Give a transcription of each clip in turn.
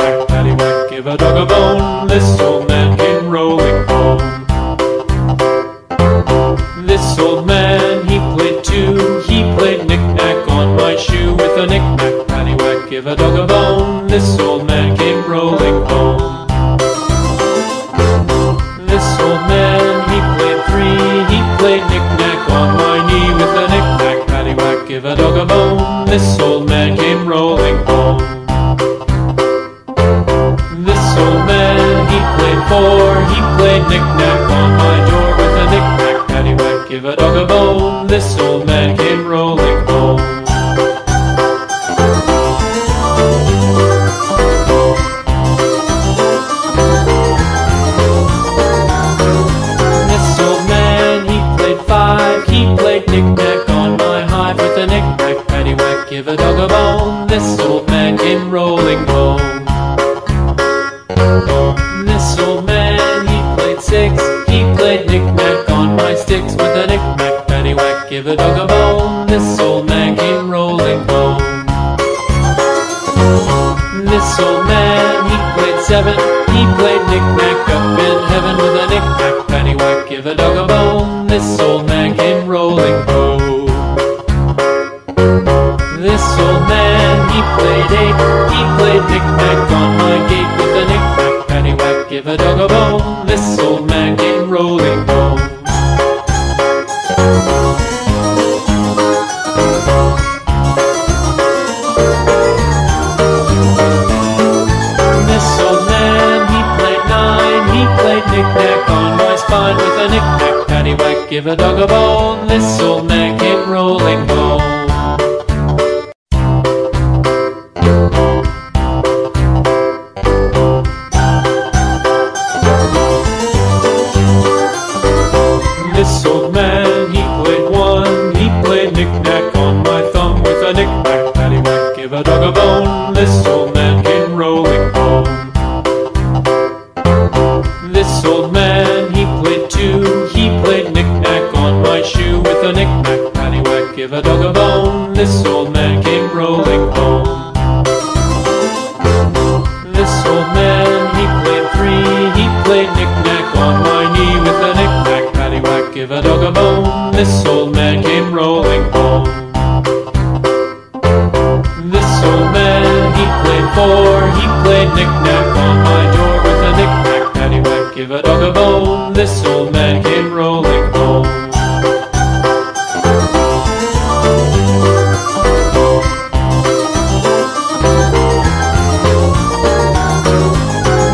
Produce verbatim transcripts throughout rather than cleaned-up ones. whack, paddy whack, give a dog a bone, this old man came rolling home. This old man, he played two, he played knick-knack on my shoe with a knick-knack, paddy whack, give a dog a bone, this old man came rolling home. This old man, he played three, he played knick-knack on my knee with a knick-knack, paddy whack, give a dog a bone, this old man came rolling home. This old man, he played four, he played knick-knack on my door with a knick-knack, paddy whack, give a dog a bone, this old man came rolling home. Give a dog a bone, this old man came rolling home. This old man, he played six, he played knick-knack on my sticks with a knick-knack, paddywhack, give a dog a bone, this old man came rolling home. This old man, he played seven, he played knick-knack up in heaven with a knick-knack, paddywhack, give a dog a bone, this old man came rolling home. This old man, he played eight, he played knick-knack on my gate with a knick-knack, paddywhack, give a dog a bone, this old man came rolling home. This old man, he played nine, he played knick-knack on my spine with a knick-knack, paddywhack, give a dog a bone, this old man came rolling home. This old man, he played one, he played knick-knack on my thumb with a knick-knack, paddywhack, give a dog a bone, this old man came rolling home. This old man, he played two, he played knick-knack on my shoe with a knick-knack, paddywhack, give a dog a bone, this old man came rolling home. This old man, he played three, he played knick-knack on my knee with a knick-knack, paddywhack, give a dog a bone, this old man came rolling home. This old man, he played four, he played knick-knack on my door with a knick-knack, paddywhack, give a dog a bone, this old man came rolling home.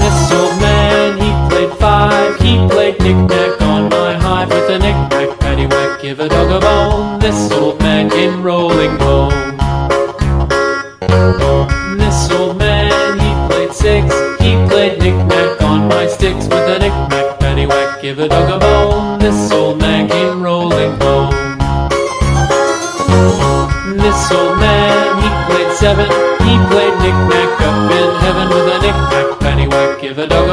This old man, he played five, he played knick-knack on my hive with a knick-knack, paddywhack, give a dog a bone, this old man came rolling home. This old man, he played six, he played knick-knack on my sticks with a knick-knack, paddywhack, give a dog a bone, this old man came rolling home. This old man, he played seven, he played knick-knack up in heaven with a knick-knack, paddywhack, give a dog